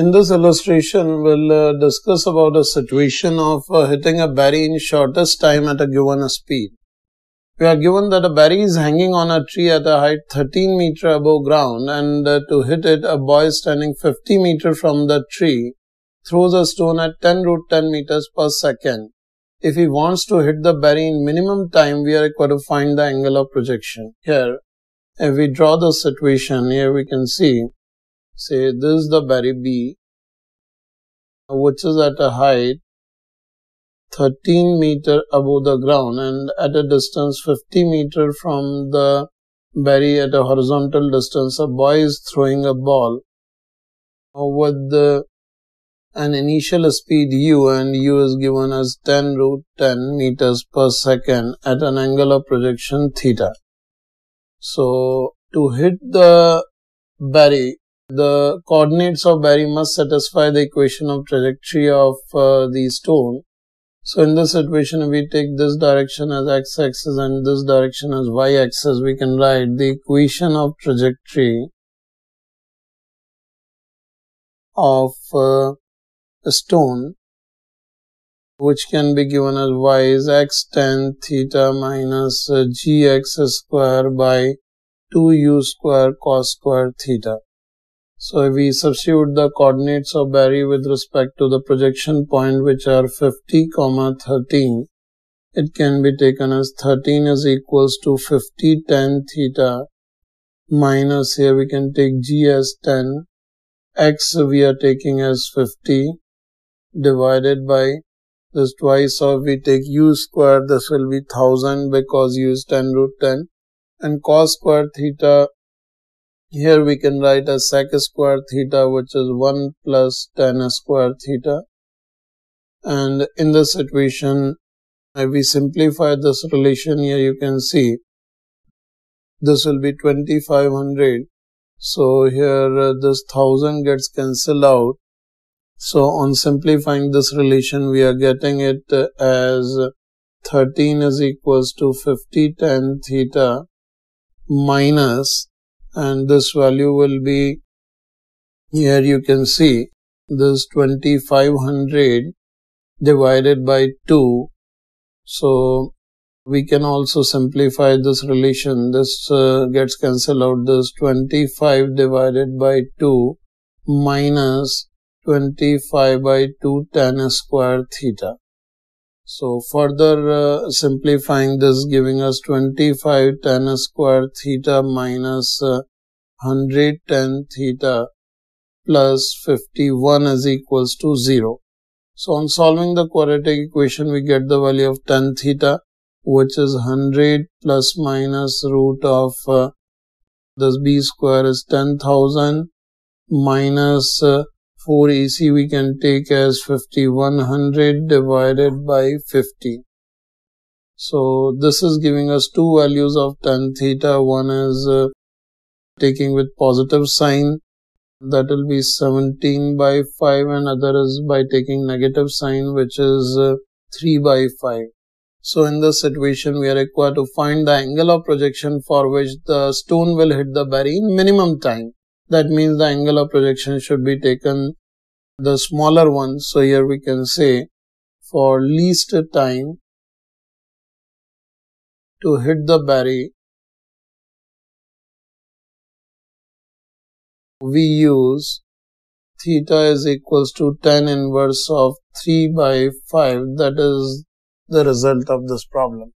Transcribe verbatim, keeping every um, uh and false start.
In this illustration, we'll uh, discuss about a situation of uh, hitting a berry in shortest time at a given speed. We are given that a berry is hanging on a tree at a height thirteen meter above ground, and uh, to hit it, a boy standing fifty meter from the tree throws a stone at ten root ten meters per second. If he wants to hit the berry in minimum time, we are required to find the angle of projection. Here, if we draw the situation, here we can see, say this is the berry B, which is at a height thirteen meter above the ground and at a distance fifty meter from the berry at a horizontal distance. A boy is throwing a ball with the, an initial speed u, and u is given as ten root ten meters per second at an angle of projection theta. So, to hit the berry, the coordinates of berry must satisfy the equation of trajectory of uh, the stone. So, in this situation, we take this direction as x-axis and this direction as y-axis. We can write the equation of trajectory of uh, a stone, which can be given as y is x tan theta minus uh, gx square by two u square cos square theta. So, we substitute the coordinates of berry with respect to the projection point, which are fifty, thirteen. It can be taken as thirteen is equals to fifty tan theta minus, here we can take g as ten, x we are taking as fifty divided by this twice, or we take u square, this will be one thousand because u is ten root ten, and cos square theta, here we can write as sec square theta, which is one plus tan square theta. And in this situation, if we simplify this relation, here you can see this will be twenty-five hundred. So here uh, this one thousand gets cancelled out. So on simplifying this relation, we are getting it uh, as thirteen is equals to fifty tan theta minus, and this value will be, here you can see, this twenty-five hundred divided by two. So, we can also simplify this relation. This uh, gets cancelled out. This twenty-five divided by two minus twenty-five by two tan square theta. So, further uh, simplifying this, giving us twenty-five tan square theta minus uh, one hundred tan theta plus fifty-one is equals to zero. So, on solving the quadratic equation, we get the value of tan theta, which is one hundred plus minus root of uh, this b square is ten thousand minus uh, four E C we can take as fifty-one hundred divided by fifty. So, this is giving us two values of tan theta. One is uh, taking with positive sign, that will be seventeen by five, and other is by taking negative sign, which is uh, three by five. So, in this situation, we are required to find the angle of projection for which the stone will hit the berry in minimum time. That means the angle of projection should be taken the smaller one. So, here we can say for least time to hit the berry, we use theta is equals to tan inverse of three by five. That is the result of this problem.